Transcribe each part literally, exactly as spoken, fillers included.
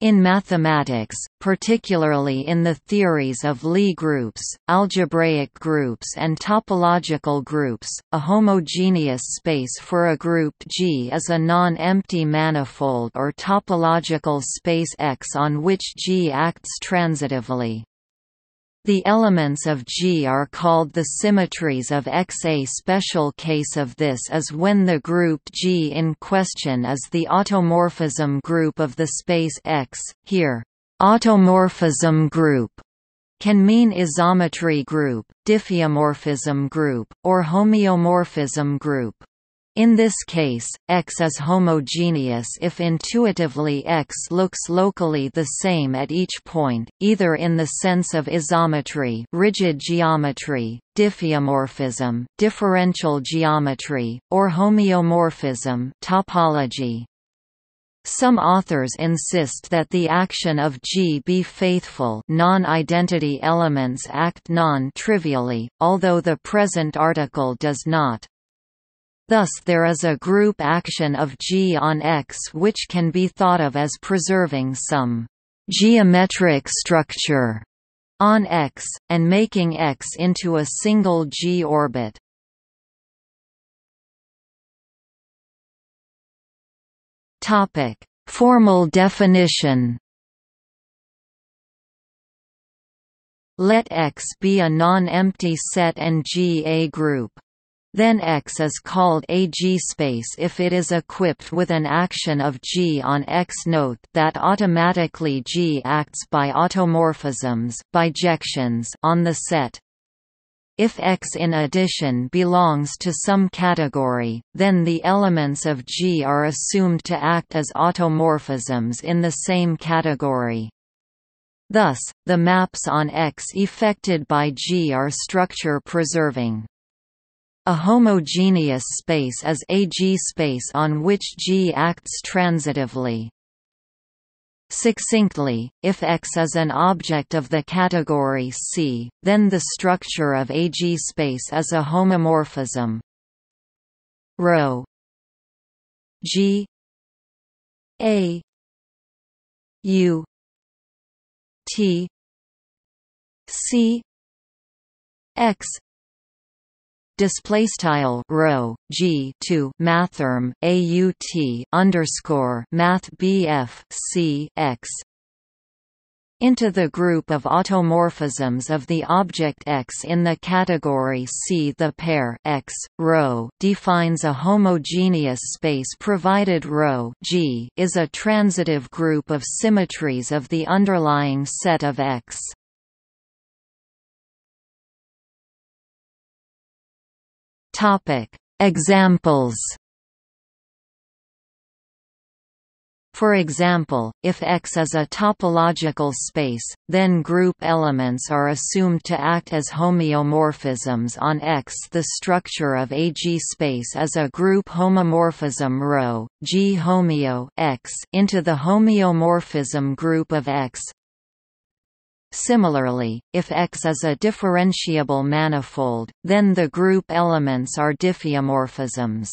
In mathematics, particularly in the theories of Lie groups, algebraic groups and topological groups, a homogeneous space for a group G is a non-empty manifold or topological space X on which G acts transitively. The elements of G are called the symmetries of X. A special case of this is when the group G in question is the automorphism group of the space X. Here, automorphism group can mean isometry group, diffeomorphism group, or homeomorphism group. In this case, X is homogeneous if intuitively X looks locally the same at each point, either in the sense of isometry, rigid geometry, diffeomorphism, differential geometry, or homeomorphism, topology. Some authors insist that the action of G be faithful, non-identity elements act non-trivially, although the present article does not. Thus there is a group action of G on X which can be thought of as preserving some «geometric structure» on X, and making X into a single G orbit. Formal definition. Let X be a non-empty set and G a group. Then X is called a G-space if it is equipped with an action of G on X. Note that automatically G acts by automorphisms bijections on the set. If X in addition belongs to some category, then the elements of G are assumed to act as automorphisms in the same category. Thus, the maps on X effected by G are structure-preserving. A homogeneous space is a G-space on which G acts transitively. Succinctly, if X is an object of the category C, then the structure of a G-space is a homomorphism. Rho G A U T C X display style row G two mathrm A U T underscore math B F C X into the group of automorphisms of the object X in the category C. The pair X row defines a homogeneous space provided row G is a transitive group of symmetries of the underlying set of X. Topic: Examples. For example, if X is a topological space, then group elements are assumed to act as homeomorphisms on X. The structure of a G-space is a group homomorphism ρ G homeo X into the homeomorphism group of X. Similarly, if X is a differentiable manifold, then the group elements are diffeomorphisms.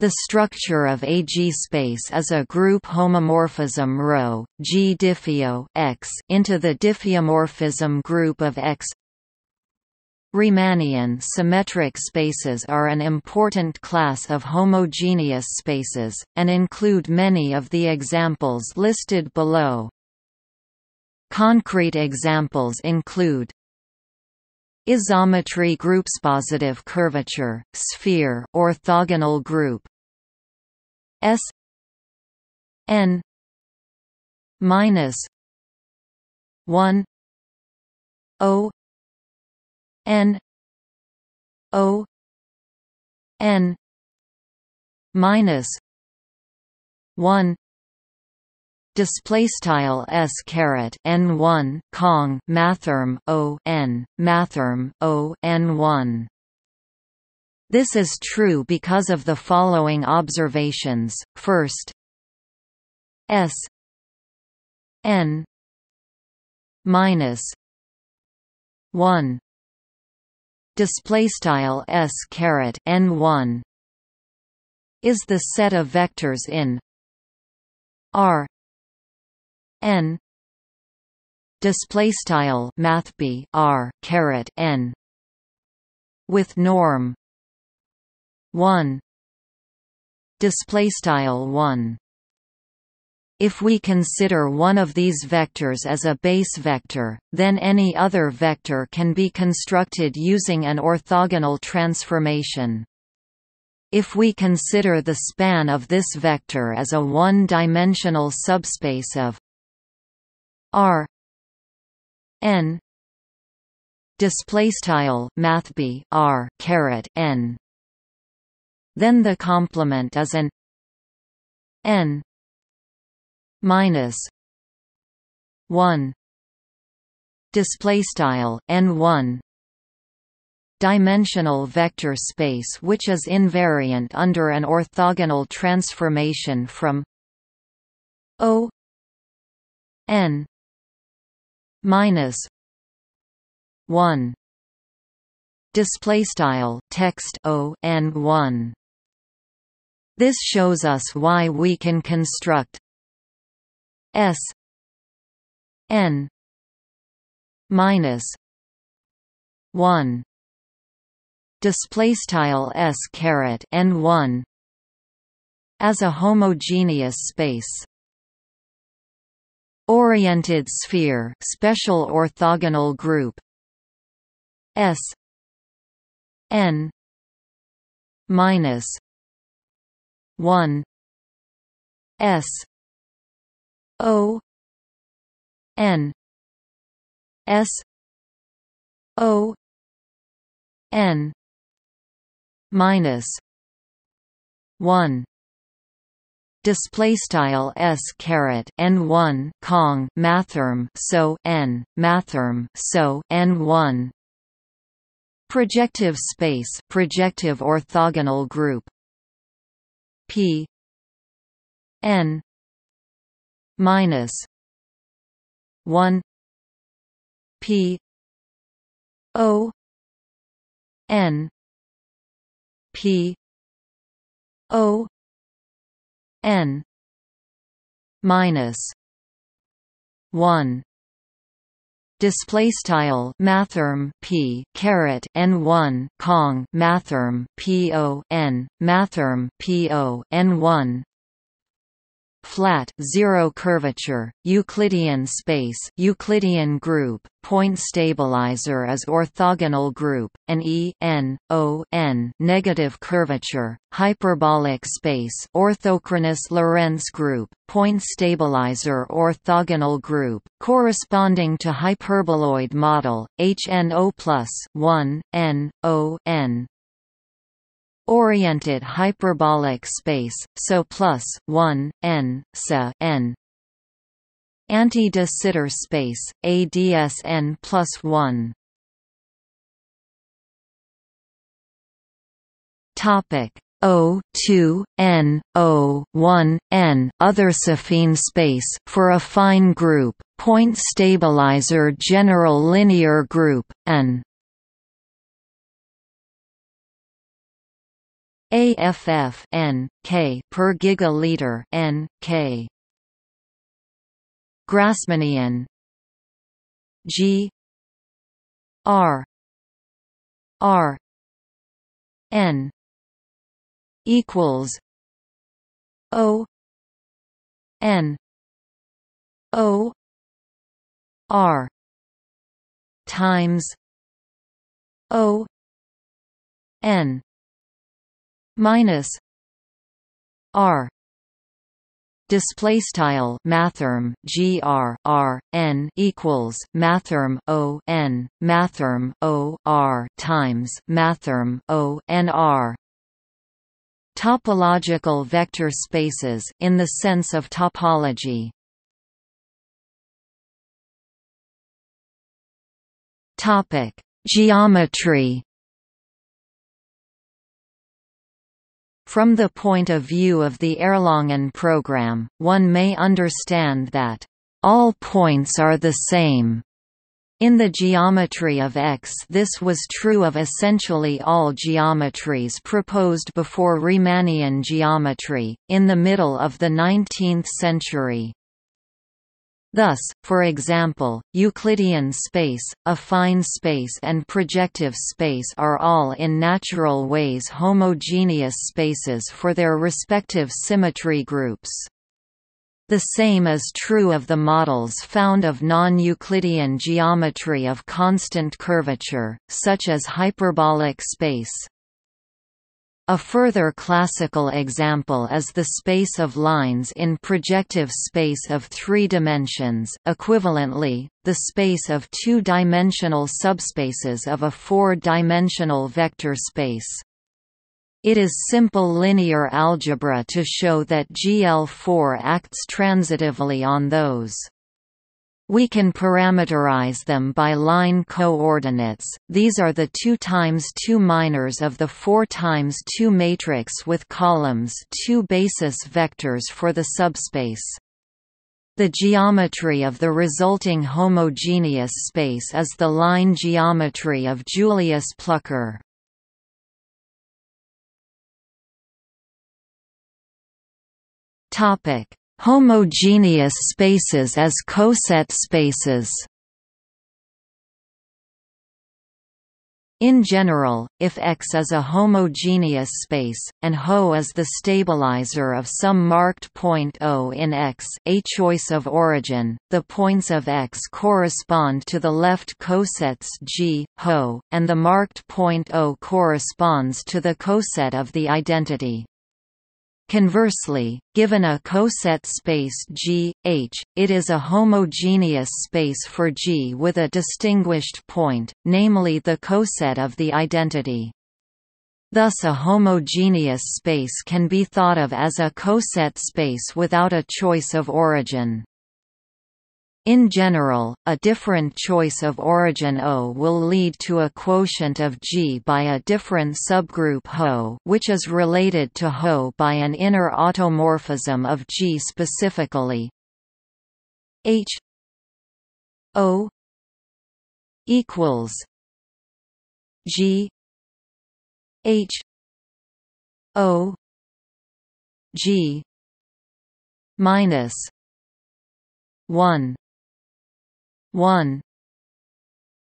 The structure of a G-space is a group homomorphism ρ G diffeo X into the diffeomorphism group of X. Riemannian symmetric spaces are an important class of homogeneous spaces, and include many of the examples listed below. Concrete examples include isometry groups, positive curvature, sphere, orthogonal group S n minus one O n O n minus one. Display style S caret N one Kong mathrm O N mathrm O N one. This is true because of the following observations. First, S N minus one display style S caret N one is the set of vectors in R n display style math b r caret n with norm one display style one. If we consider one of these vectors as a base vector, then any other vector can be constructed using an orthogonal transformation. If we consider the span of this vector as a one-dimensional subspace of R n display style math b r caret n, then the complement is an n minus one display style n one dimensional vector space, which is invariant under an orthogonal transformation from O n minus one display style text O n one. This shows us why we can construct S n minus one display style S caret n one as a homogeneous space oriented sphere special orthogonal group S n minus one S O n S O n minus one display style S caret n one Kong mathrm so n mathrm so n one projective space projective orthogonal group P n minus one P O n P O n minus one display style mathrm p caret n one Kong mathrm p o n mathrm p o n one flat zero curvature Euclidean space Euclidean group point stabilizer is orthogonal group and e n o n negative curvature hyperbolic space orthochronous Lorentz group point stabilizer orthogonal group corresponding to hyperboloid model h n o plus one n o n oriented hyperbolic space so plus one n so n anti de Sitter space adsn plus one. Topic O two n O one n other affine space for a affine group point stabilizer general linear group n A F F n k per gigalitre n k Grassmannian G R R n equals O n O R times O n minus R display style mathrm G R R n equals mathrm O n mathrm O R times mathrm O n R. Topological vector spaces in the sense of topology. Topic geometry. From the point of view of the Erlangen program, one may understand that all points are the same. In the geometry of X, this was true of essentially all geometries proposed before Riemannian geometry, in the middle of the nineteenth century. Thus, for example, Euclidean space, affine space and projective space are all in natural ways homogeneous spaces for their respective symmetry groups. The same is true of the models found of non-Euclidean geometry of constant curvature, such as hyperbolic space. A further classical example is the space of lines in projective space of three dimensions. Equivalently, the space of two-dimensional subspaces of a four-dimensional vector space. It is simple linear algebra to show that G L four acts transitively on those. We can parameterize them by line coordinates. These are the two by two minors of the four by two matrix with columns two basis vectors for the subspace. The geometry of the resulting homogeneous space is the line geometry of Julius Plucker. Topic: Homogeneous spaces as coset spaces. In general, if X is a homogeneous space, and Ho is the stabilizer of some marked point O in X, a choice of origin, the points of X correspond to the left cosets G, Ho, and the marked point O corresponds to the coset of the identity. Conversely, given a coset space G, H, it is a homogeneous space for G with a distinguished point, namely the coset of the identity. Thus a homogeneous space can be thought of as a coset space without a choice of origin. In general, a different choice of origin O will lead to a quotient of G by a different subgroup Ho, which is related to Ho by an inner automorphism of G specifically. H O equals G H O G minus one. one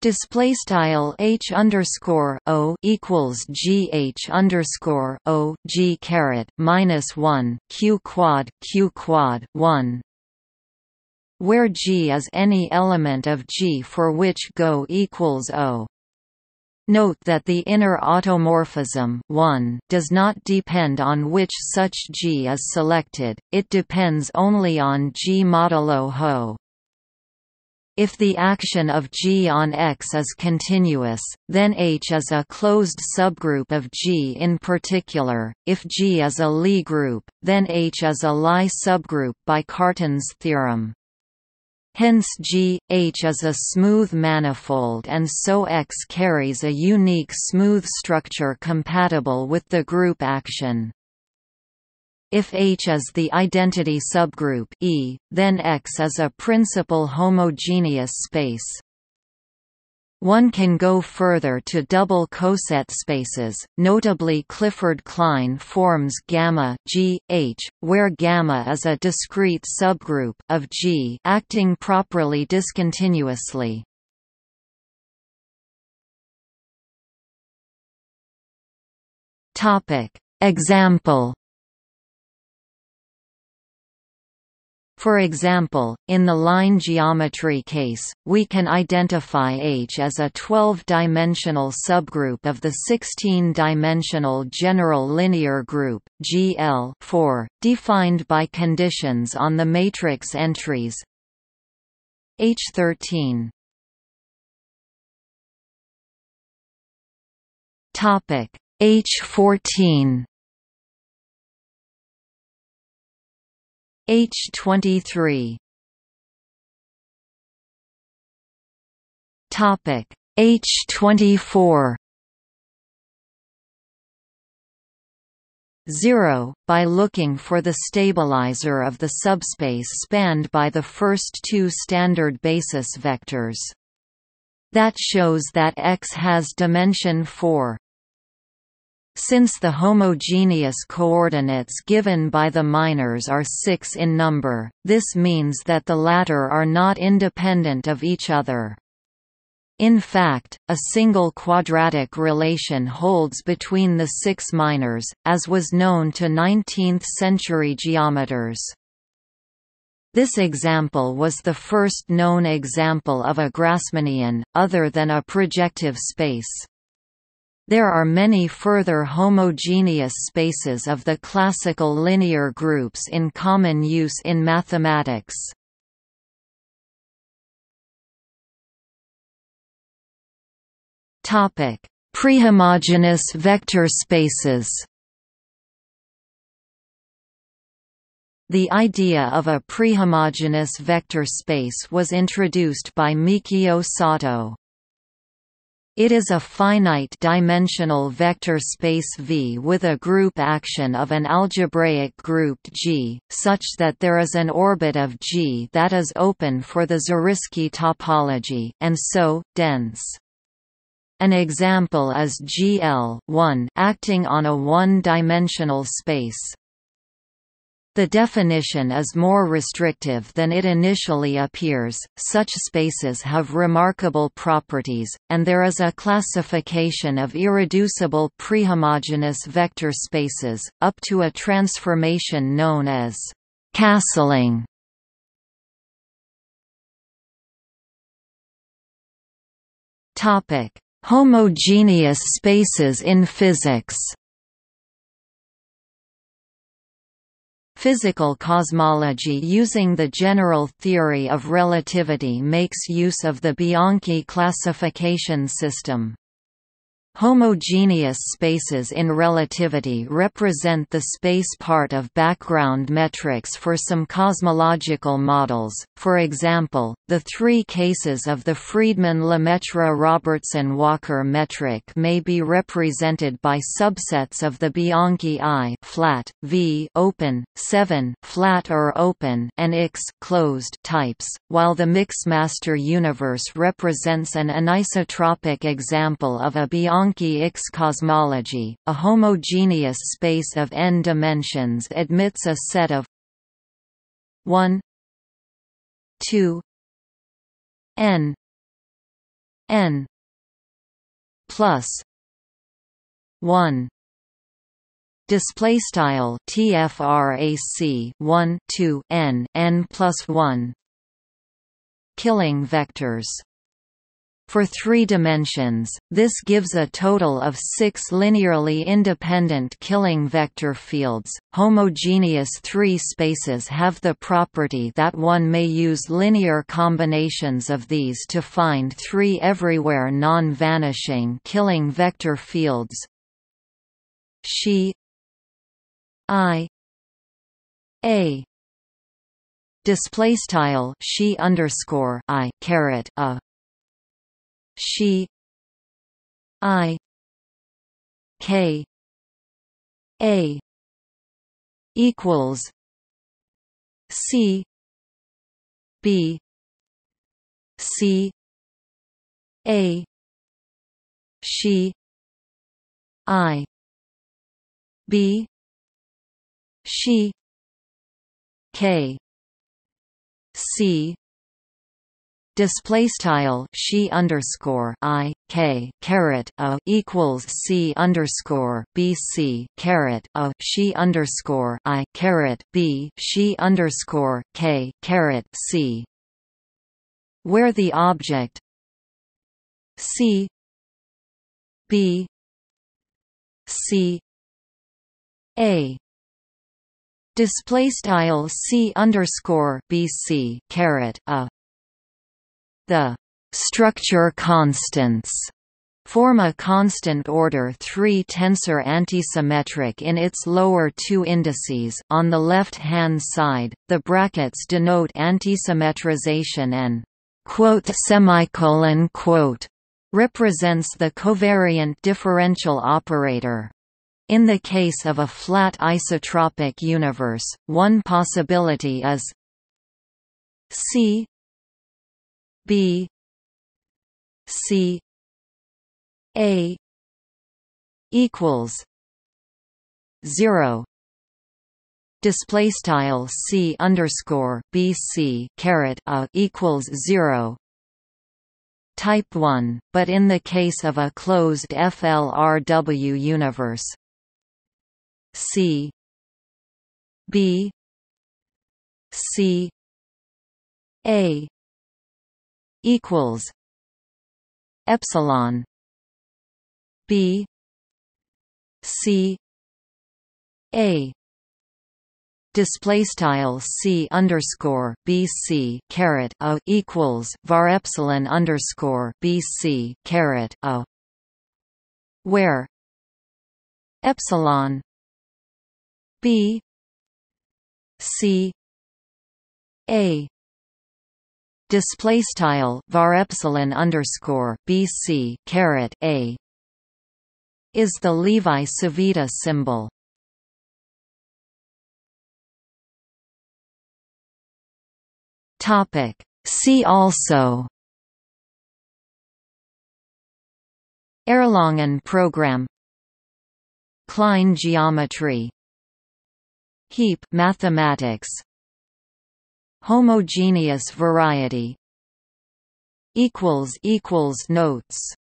Display style H underscore O equals G H underscore O G caret minus one Q quad Q quad one, where G is any element of G for which Go equals O. Note that the inner automorphism one does not depend on which such G is selected; it depends only on G modulo Ho. If the action of G on X is continuous, then H is a closed subgroup of G in particular. If G is a Lie group, then H is a Lie subgroup by Cartan's theorem. Hence G, H is a smooth manifold and so X carries a unique smooth structure compatible with the group action. If H is the identity subgroup E, then X is a principal homogeneous space. One can go further to double coset spaces, notably Clifford-Klein forms gamma G H, where gamma is a discrete subgroup of G acting properly discontinuously. Topic: Example. For example, in the line geometry case, we can identify H as a twelve-dimensional subgroup of the sixteen-dimensional general linear group, G L four, defined by conditions on the matrix entries H thirteen. H fourteen. H twenty-three. Topic: H twenty-four. zero. By looking for the stabilizer of the subspace spanned by the first two standard basis vectors. That shows that X has dimension four. Since the homogeneous coordinates given by the minors are six in number, this means that the latter are not independent of each other. In fact, a single quadratic relation holds between the six minors, as was known to nineteenth century geometers. This example was the first known example of a Grassmannian, other than a projective space. There are many further homogeneous spaces of the classical linear groups in common use in mathematics. Topic: Prehomogeneous vector spaces. The idea of a prehomogeneous vector space was introduced by Mikio Sato. It is a finite-dimensional vector space V with a group action of an algebraic group G, such that there is an orbit of G that is open for the Zariski topology, and so, dense. An example is G L one acting on a one-dimensional space. The definition is more restrictive than it initially appears. Such spaces have remarkable properties, and there is a classification of irreducible prehomogeneous vector spaces, up to a transformation known as castling. Topic: Homogeneous spaces in physics. Physical cosmology using the general theory of relativity makes use of the Bianchi classification system. Homogeneous spaces in relativity represent the space part of background metrics for some cosmological models, for example, the three cases of the Friedmann-Lemaître-Robertson-Walker metric may be represented by subsets of the Bianchi I flat, V open, seven flat or open, and X closed types, while the Mixmaster universe represents an anisotropic example of a Bianchi X cosmology. A homogeneous space of n dimensions admits a set of one, two, n, n plus one. Display style T F R A C one, two, n, n plus one. Killing vectors. For three dimensions, this gives a total of six linearly independent Killing vector fields. Homogeneous three spaces have the property that one may use linear combinations of these to find three everywhere non-vanishing Killing vector fields. Xi I A display style xi underscore I caret a Xi I K A equals C B C A Xi I B Xi K C display style she underscore I k caret a equals c underscore b c caret a she underscore I caret b she underscore k caret c, where the object c b c a display style c underscore b c caret a, the structure constants form a constant order three tensor antisymmetric in its lower two indices. On the left-hand side, the brackets denote antisymmetrization and quote semicolon quote represents the covariant differential operator. In the case of a flat isotropic universe, one possibility is C B C A equals zero. Display style c underscore bc caret a equals zero. Type one, but in the case of a closed F L R W universe, c b c a equals epsilon b c a. Display style c underscore bc caret a equals var epsilon underscore bc caret a, where epsilon b c a display style var epsilon underscore bc caret a is the Levi-Civita symbol. Topic. See also: Erlangen program, Klein geometry, heap mathematics, homogeneous variety. Equals equals notes.